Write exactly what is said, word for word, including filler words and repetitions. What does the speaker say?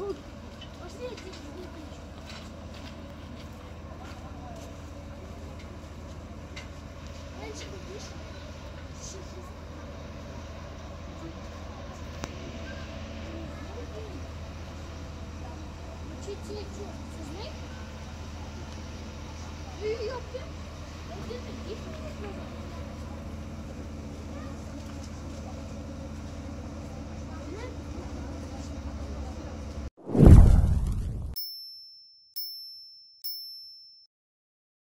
Ты ее пьешь? Ты ее пьешь?